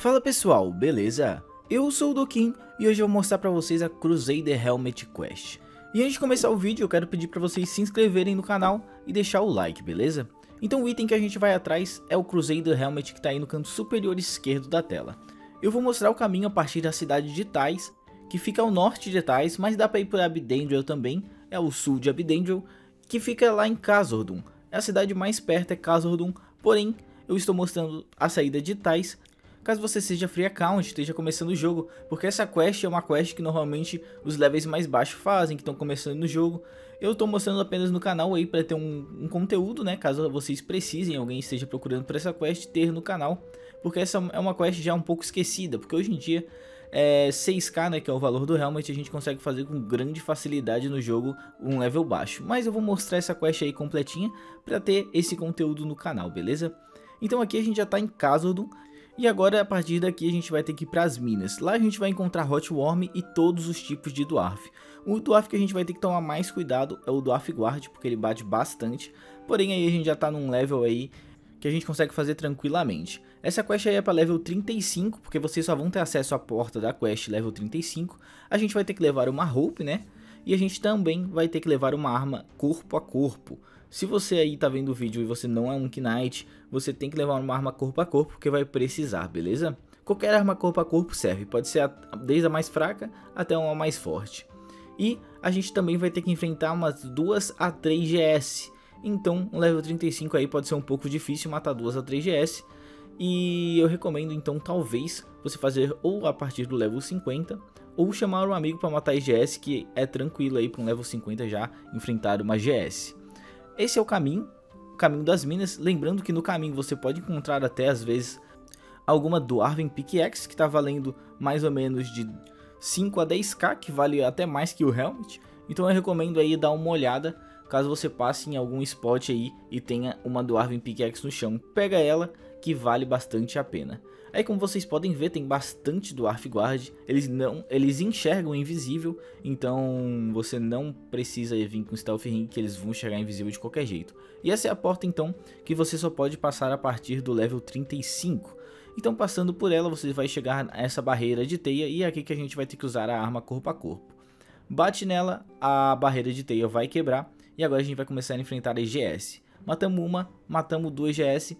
Fala pessoal, beleza? Eu sou o Doquim e hoje eu vou mostrar pra vocês a Crusader Helmet Quest. E antes de começar o vídeo eu quero pedir pra vocês se inscreverem no canal e deixar o like, beleza? Então o item que a gente vai atrás é o Crusader Helmet que tá aí no canto superior esquerdo da tela. Eu vou mostrar o caminho a partir da cidade de Thais, que fica ao norte de Thais, mas dá pra ir por Ab'Dendriel também, é o sul de Ab'Dendriel, que fica lá em Kazordoon. A cidade mais perto é Kazordoon, porém eu estou mostrando a saída de Thais, caso você seja free account, esteja começando o jogo, porque essa quest é uma quest que normalmente os levels mais baixos fazem, que estão começando no jogo. Eu estou mostrando apenas no canal aí para ter um conteúdo, né, caso vocês precisem, alguém esteja procurando por essa quest, ter no canal, porque essa é uma quest já um pouco esquecida, porque hoje em dia é 6k, né, que é o valor do helmet, a gente consegue fazer com grande facilidade no jogo um level baixo. Mas eu vou mostrar essa quest aí completinha para ter esse conteúdo no canal, beleza? Então aqui a gente já está em Kazordoon. E agora a partir daqui a gente vai ter que ir para as minas. Lá a gente vai encontrar Hot Worm e todos os tipos de Dwarf. O Dwarf que a gente vai ter que tomar mais cuidado é o Dwarf Guard, porque ele bate bastante. Porém aí a gente já está num level aí que a gente consegue fazer tranquilamente. Essa quest aí é para level 35, porque vocês só vão ter acesso à porta da quest level 35. A gente vai ter que levar uma roupa, né? E a gente também vai ter que levar uma arma corpo a corpo. Se você aí tá vendo o vídeo e você não é um Knight, você tem que levar uma arma corpo a corpo, porque vai precisar, beleza? Qualquer arma corpo a corpo serve, pode ser desde a mais fraca até uma mais forte. E a gente também vai ter que enfrentar umas 2 a 3 GS, então um level 35 aí pode ser um pouco difícil matar 2 a 3 GS. E eu recomendo então talvez você fazer ou a partir do level 50 ou chamar um amigo para matar EGS, que é tranquilo aí para um level 50 já enfrentar uma GS. Esse é o caminho das minas, lembrando que no caminho você pode encontrar até às vezes alguma Dwarven Pickaxe que está valendo mais ou menos de 5 a 10k, que vale até mais que o Helmet, então eu recomendo aí dar uma olhada. Caso você passe em algum spot aí e tenha uma Dwarven Pickaxe no chão, pega ela que vale bastante a pena. Aí como vocês podem ver tem bastante Dwarf Guard, eles enxergam invisível, então você não precisa vir com Stealth Ring que eles vão enxergar invisível de qualquer jeito. E essa é a porta então que você só pode passar a partir do level 35. Então passando por ela você vai chegar nessa barreira de teia e é aqui que a gente vai ter que usar a arma corpo a corpo. Bate nela, a barreira de teia vai quebrar. E agora a gente vai começar a enfrentar a EGS. Matamos uma, matamos 2 GS.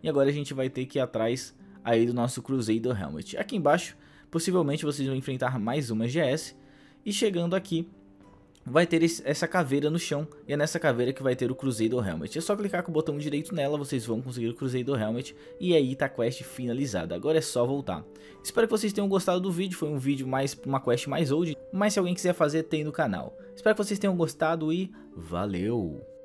E agora a gente vai ter que ir atrás aí do nosso Crusader Helmet. Aqui embaixo, possivelmente vocês vão enfrentar mais uma EGS. E chegando aqui, vai ter essa caveira no chão. E é nessa caveira que vai ter o Crusader Helmet. É só clicar com o botão direito nela, vocês vão conseguir o Crusader Helmet. E aí tá a quest finalizada. Agora é só voltar. Espero que vocês tenham gostado do vídeo. Foi um vídeo mais uma quest mais old. Mas se alguém quiser fazer, tem no canal. Espero que vocês tenham gostado e valeu!